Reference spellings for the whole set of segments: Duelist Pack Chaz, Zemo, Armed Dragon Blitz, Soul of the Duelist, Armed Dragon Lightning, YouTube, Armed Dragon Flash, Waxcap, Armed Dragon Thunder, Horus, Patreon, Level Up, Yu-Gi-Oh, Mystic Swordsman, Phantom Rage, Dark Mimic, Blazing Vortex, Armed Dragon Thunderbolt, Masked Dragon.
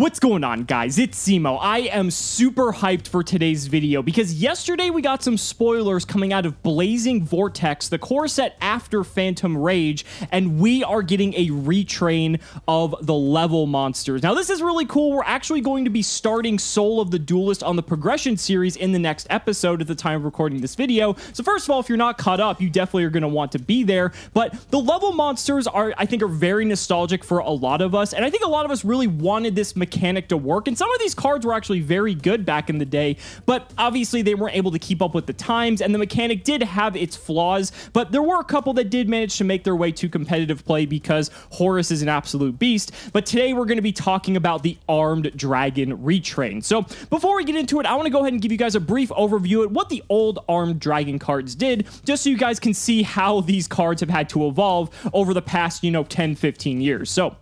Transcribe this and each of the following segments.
What's going on, guys? It's Zemo. I am super hyped for today's video because yesterday we got some spoilers coming out of Blazing Vortex, the core set after Phantom Rage, and we are getting a retrain of the level monsters. Now, this is really cool. We're actually going to be starting Soul of the Duelist on the progression series in the next episode at the time of recording this video. So first of all, if you're not caught up, you definitely are going to want to be there. But the level monsters are, I think, are very nostalgic for a lot of us, and I think a lot of us really wanted this mechanic to work, and some of these cards were actually very good back in the day, but obviously they weren't able to keep up with the times, and the mechanic did have its flaws, but there were a couple that did manage to make their way to competitive play because Horus is an absolute beast. But today we're going to be talking about the Armed Dragon retrain. So before we get into it, I want to go ahead and give you guys a brief overview of what the old Armed Dragon cards did, just so you guys can see how these cards have had to evolve over the past, 10-15 years. So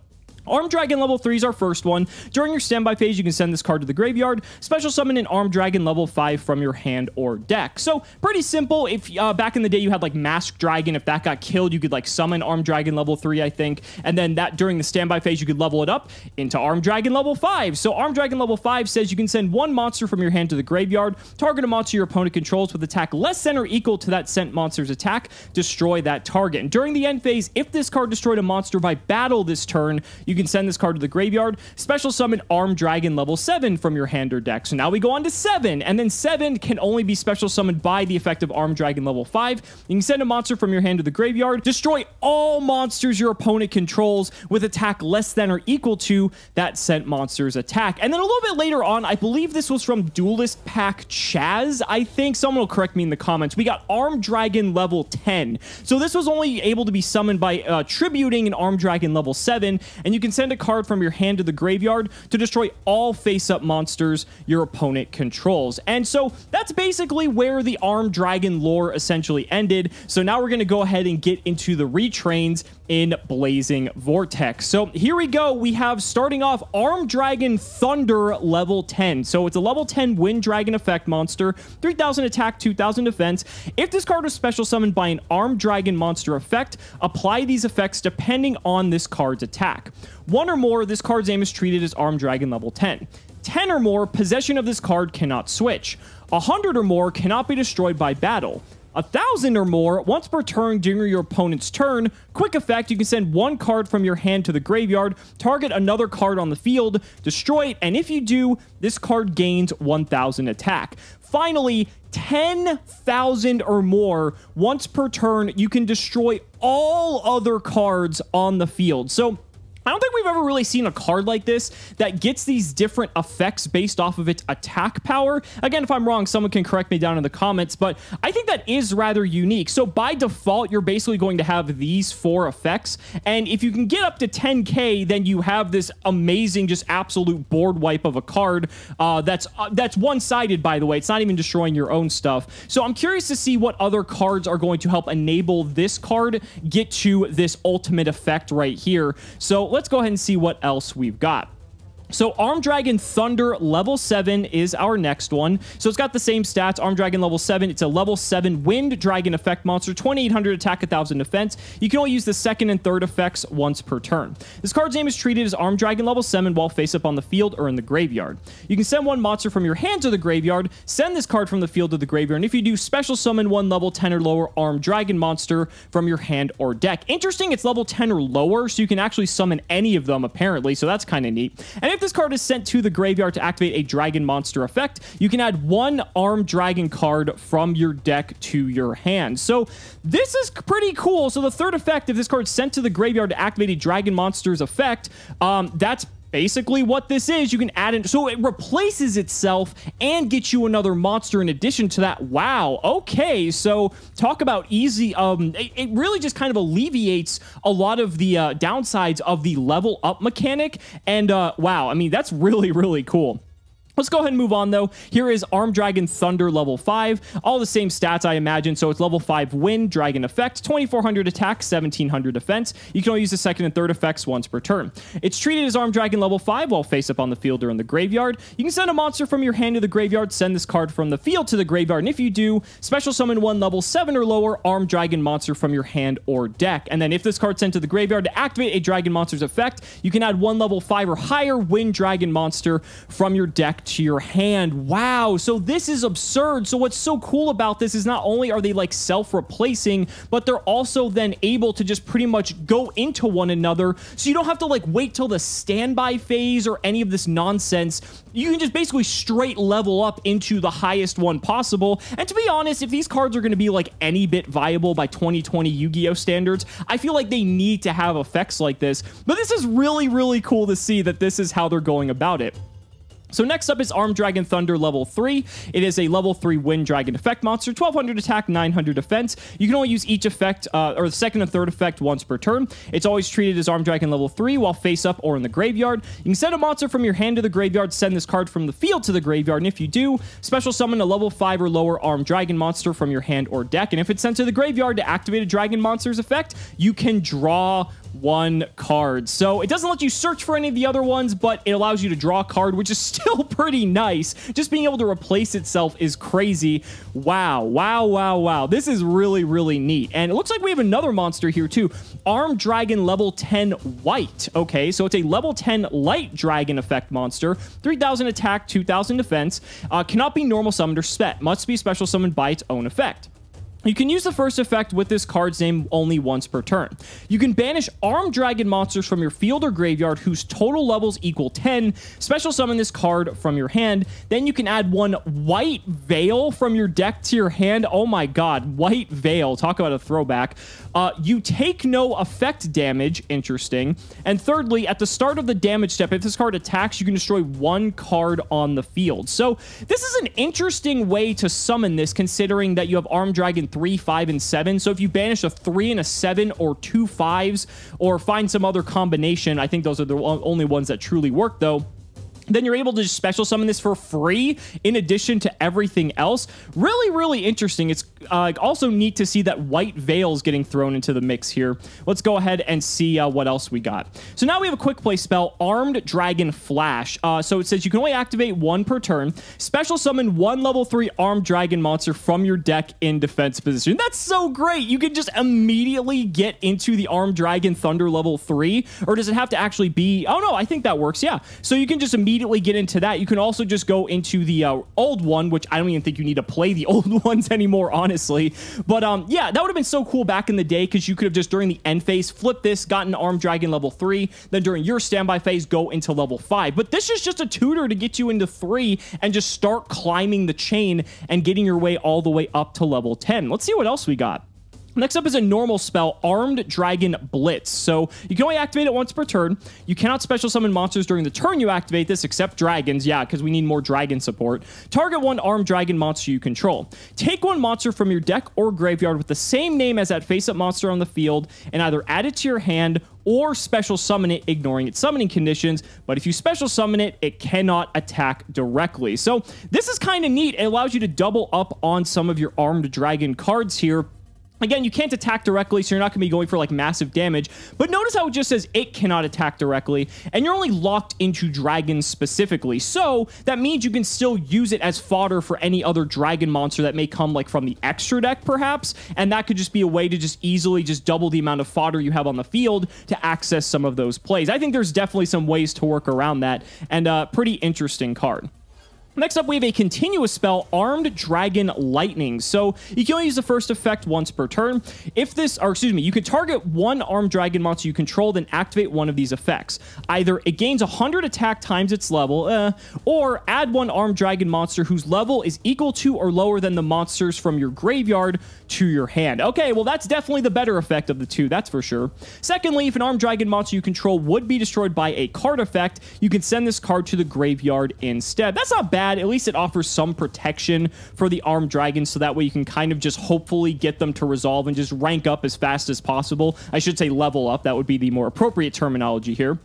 Armed Dragon level 3 is our first one. During your standby phase, you can send this card to the graveyard. Special summon an Armed Dragon level 5 from your hand or deck. So pretty simple. If back in the day you had like Masked Dragon, if that got killed, you could like summon Armed Dragon level 3, I think. And then that during the standby phase, you could level it up into Armed Dragon level 5. So Armed Dragon level 5 says you can send one monster from your hand to the graveyard. Target a monster your opponent controls with attack less than or equal to that sent monster's attack. Destroy that target. And during the end phase, if this card destroyed a monster by battle this turn, you can send this card to the graveyard. Special summon Armed Dragon level 7 from your hand or deck. So now we go on to 7, and then 7 can only be special summoned by the effect of Armed Dragon level 5. You can send a monster from your hand to the graveyard. Destroy all monsters your opponent controls with attack less than or equal to that sent monster's attack. And then a little bit later on, I believe this was from Duelist Pack Chaz, I think. Someone will correct me in the comments. We got Armed Dragon level 10. So this was only able to be summoned by tributing an Armed Dragon level 7, and you can send a card from your hand to the graveyard to destroy all face-up monsters your opponent controls. And so that's basically where the Armed Dragon lore essentially ended. So now we're going to go ahead and get into the retrains in Blazing Vortex. So here we go. We have, starting off, Armed Dragon Thunder level 10. So it's a level 10 wind dragon effect monster, 3000 attack, 2000 defense. If this card was special summoned by an Armed Dragon monster effect, apply these effects depending on this card's attack. One or more, this card's name is treated as Armed Dragon level 10. 10 or more, possession of this card cannot switch. 100 or more cannot be destroyed by battle. 1,000 or more, once per turn during your opponent's turn. Quick effect, you can send one card from your hand to the graveyard, target another card on the field, destroy it, and if you do, this card gains 1,000 attack. Finally, 10,000 or more, once per turn, you can destroy all other cards on the field. So I don't think we've ever really seen a card like this that gets these different effects based off of its attack power. Again, if I'm wrong, someone can correct me down in the comments, but I think that is rather unique. So by default, you're basically going to have these 4 effects, and if you can get up to 10k, then you have this amazing, just absolute board wipe of a card that's one-sided, by the way. It's not even destroying your own stuff. So I'm curious to see what other cards are going to help enable this card get to this ultimate effect right here. So let's go ahead and see what else we've got. So Armed Dragon Thunder level 7 is our next one. So it's got the same stats. Armed Dragon level 7. It's a level 7 wind dragon effect monster, 2800 attack, 1000 defense. You can only use the second and third effects once per turn. This card's name is treated as Armed Dragon level 7 while face up on the field or in the graveyard. You can send one monster from your hand to the graveyard, send this card from the field to the graveyard, and if you do, special summon one level 10 or lower Armed Dragon monster from your hand or deck. Interesting, it's level 10 or lower, so you can actually summon any of them apparently, so that's kind of neat. And if this card is sent to the graveyard to activate a dragon monster effect, you can add one Armed Dragon card from your deck to your hand. So this is pretty cool. So the third effect, if this card is sent to the graveyard to activate a dragon monster's effect, that's basically what this is. You can add in, so it replaces itself and gets you another monster in addition to that. Wow, okay, so talk about easy. It really just kind of alleviates a lot of the downsides of the level up mechanic, and wow, I mean, that's really, really cool. Let's go ahead and move on, though. Here is Armed Dragon Thunder, level 5. All the same stats, I imagine. So it's level 5 wind, dragon effect, 2400 attack, 1700 defense. You can only use the second and third effects once per turn. It's treated as Armed Dragon level 5 while face up on the field or in the graveyard. You can send a monster from your hand to the graveyard, send this card from the field to the graveyard, and if you do, special summon one level 7 or lower Armed Dragon monster from your hand or deck. And then if this card's sent to the graveyard to activate a dragon monster's effect, you can add one level 5 or higher wind dragon monster from your deck to your hand. Wow, so this is absurd. So what's so cool about this is not only are they like self-replacing, but they're also then able to just pretty much go into one another, so you don't have to like wait till the standby phase or any of this nonsense. You can just basically straight level up into the highest one possible. And to be honest, if these cards are going to be like any bit viable by 2020 Yu-Gi-Oh standards, I feel like they need to have effects like this. But this is really cool to see that this is how they're going about it. So next up is Armed Dragon Thunder level 3. It is a level 3 wind dragon effect monster, 1200 attack, 900 defense. You can only use each effect, or the second and third effect once per turn. It's always treated as Armed Dragon level 3 while face up or in the graveyard. You can send a monster from your hand to the graveyard, send this card from the field to the graveyard, and if you do, special summon a level 5 or lower Armed Dragon monster from your hand or deck. And if it's sent to the graveyard to activate a dragon monster's effect, you can draw one card. So it doesn't let you search for any of the other ones, but it allows you to draw a card, which is still pretty nice. Just being able to replace itself is crazy. Wow. This is really neat. And it looks like we have another monster here too. Armed Dragon level 10 white. Okay, so it's a level 10 light dragon effect monster, 3000 attack, 2000 defense. Cannot be normal summoned or spent. Must be special summoned by its own effect. You can use the first effect with this card's name only once per turn. You can banish Armed Dragon monsters from your field or graveyard whose total levels equal 10, special summon this card from your hand, then you can add one White Veil from your deck to your hand. Oh my god, White Veil, talk about a throwback. You take no effect damage, interesting. And thirdly, at the start of the damage step, if this card attacks, you can destroy one card on the field. So this is an interesting way to summon this, considering that you have Armed Dragon 3, 5, and 7. So if you banish a 3 and a 7 or two 5s or find some other combination, I think those are the only ones that truly work though, then you're able to just special summon this for free in addition to everything else. Really interesting. It's also neat to see that White Veil's getting thrown into the mix here. Let's go ahead and see what else we got. So now we have a quick play spell, Armed Dragon Flash. So it says you can only activate one per turn. Special summon one level 3 Armed Dragon monster from your deck in defense position. That's so great. You can just immediately get into the Armed Dragon Thunder level 3, or does it have to actually be... Oh no, I think that works, yeah. So you can just immediately get into that. You can also just go into the old one, which I don't even think you need to play the old ones anymore, honestly. But yeah, that would have been so cool back in the day, because you could have just during the end phase flipped this, gotten Armed Dragon level 3, then during your standby phase go into level 5. But this is just a tutor to get you into 3 and just start climbing the chain and getting your way all the way up to level 10. Let's see what else we got. Next up is a normal spell, Armed Dragon Blitz. So you can only activate it once per turn. You cannot special summon monsters during the turn you activate this, except dragons. Yeah, because we need more dragon support. Target one Armed Dragon monster you control. Take one monster from your deck or graveyard with the same name as that face-up monster on the field and either add it to your hand or special summon it, ignoring its summoning conditions. But if you special summon it, it cannot attack directly. So this is kind of neat. It allows you to double up on some of your Armed Dragon cards here. Again, you can't attack directly, so you're not going to be going for like massive damage. But notice how it just says it cannot attack directly, and you're only locked into dragons specifically. So that means you can still use it as fodder for any other dragon monster that may come like from the extra deck perhaps. And that could just be a way to just easily just double the amount of fodder you have on the field to access some of those plays. I think there's definitely some ways to work around that, and a pretty interesting card. Next up, we have a continuous spell, Armed Dragon Lightning. So you can only use the first effect once per turn. If this, or excuse me, you could target one Armed Dragon monster you control, then activate one of these effects. Either it gains 100 attack times its level, or add one Armed Dragon monster whose level is equal to or lower than the monsters from your graveyard to your hand. Okay, well, that's definitely the better effect of the two, that's for sure. Secondly, if an Armed Dragon monster you control would be destroyed by a card effect, you can send this card to the graveyard instead. That's not bad. At least it offers some protection for the Armed Dragons, so that way you can kind of just hopefully get them to resolve and just rank up as fast as possible. I should say level up. That would be the more appropriate terminology here.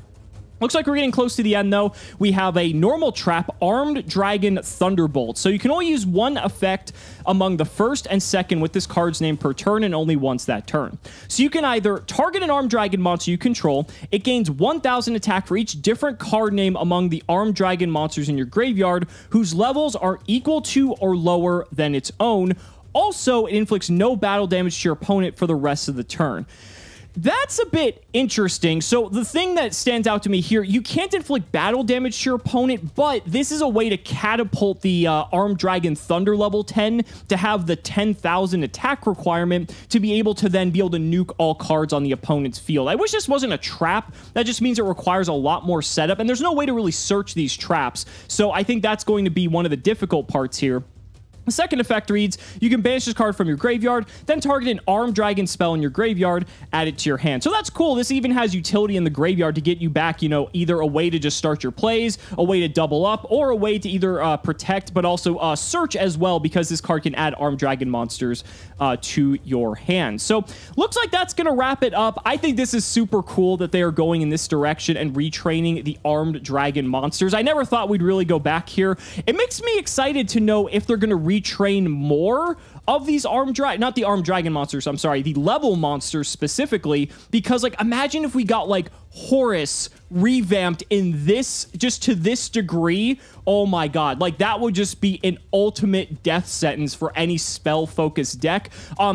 Looks like we're getting close to the end, though. We have a normal trap, Armed Dragon Thunderbolt. So you can only use one effect among the first and second with this card's name per turn, and only once that turn. So you can either target an Armed Dragon monster you control. It gains 1,000 attack for each different card name among the Armed Dragon monsters in your graveyard, whose levels are equal to or lower than its own. Also, it inflicts no battle damage to your opponent for the rest of the turn. That's a bit interesting. So the thing that stands out to me here, you can't inflict battle damage to your opponent, but this is a way to catapult the Armed Dragon Thunder level 10 to have the 10,000 attack requirement to be able to then be able to nuke all cards on the opponent's field. I wish this wasn't a trap. That just means it requires a lot more setup, and there's no way to really search these traps. So I think that's going to be one of the difficult parts here. The second effect reads, you can banish this card from your graveyard, then target an Armed Dragon spell in your graveyard, add it to your hand. So that's cool. This even has utility in the graveyard to get you back, you know, either a way to just start your plays, a way to double up, or a way to either protect, but also search as well, because this card can add Armed Dragon monsters to your hand. So looks like that's going to wrap it up. I think this is super cool that they are going in this direction and retraining the Armed Dragon monsters. I never thought we'd really go back here. It makes me excited to know if they're going to retrain more of these Armed Dragon, not the Armed Dragon monsters, I'm sorry, the level monsters specifically, because, like, imagine if we got, like, Horus revamped in this, just to this degree. Oh my god, like, that would just be an ultimate death sentence for any spell focused deck.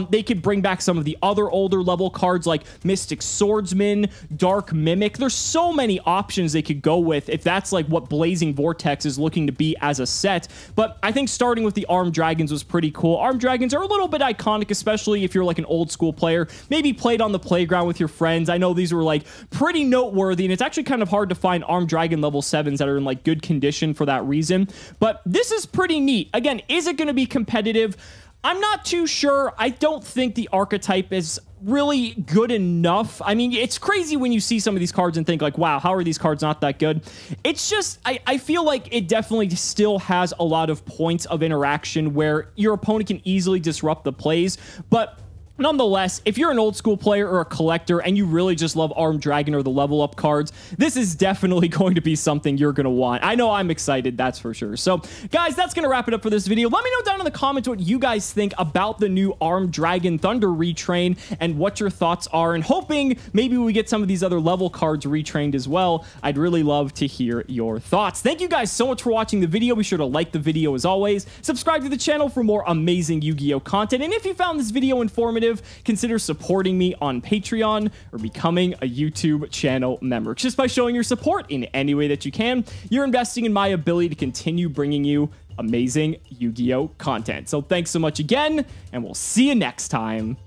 They could bring back some of the other older level cards like Mystic Swordsman, Dark Mimic. There's so many options they could go with if that's, like, what Blazing Vortex is looking to be as a set. But I think starting with the Armed Dragons was pretty cool. Armed Dragons are a little bit iconic, especially if you're, like, an old school player, maybe played on the playground with your friends. I know these were, like, pretty noteworthy, and it's actually kind of hard to find Armed Dragon level 7s that are in, like, good condition for that reason. But this is pretty neat. Again, is it going to be competitive? I'm not too sure. I don't think the archetype is really good enough. I mean, it's crazy when you see some of these cards and think, like, wow, how are these cards not that good? It's just, I feel like it definitely still has a lot of points of interaction where your opponent can easily disrupt the plays. But nonetheless, if you're an old school player or a collector and you really just love Armed Dragon or the level up cards, this is definitely going to be something you're going to want. I know I'm excited, that's for sure. So, guys, that's going to wrap it up for this video. Let me know down in the comments what you guys think about the new Armed Dragon Thunder retrain and what your thoughts are, and hoping maybe we get some of these other level cards retrained as well. I'd really love to hear your thoughts. Thank you guys so much for watching the video. Be sure to like the video as always. Subscribe to the channel for more amazing Yu-Gi-Oh content. And if you found this video informative, consider supporting me on Patreon or becoming a YouTube channel member. Just by showing your support in any way that you can, you're investing in my ability to continue bringing you amazing Yu-Gi-Oh content. So thanks so much again, and we'll see you next time.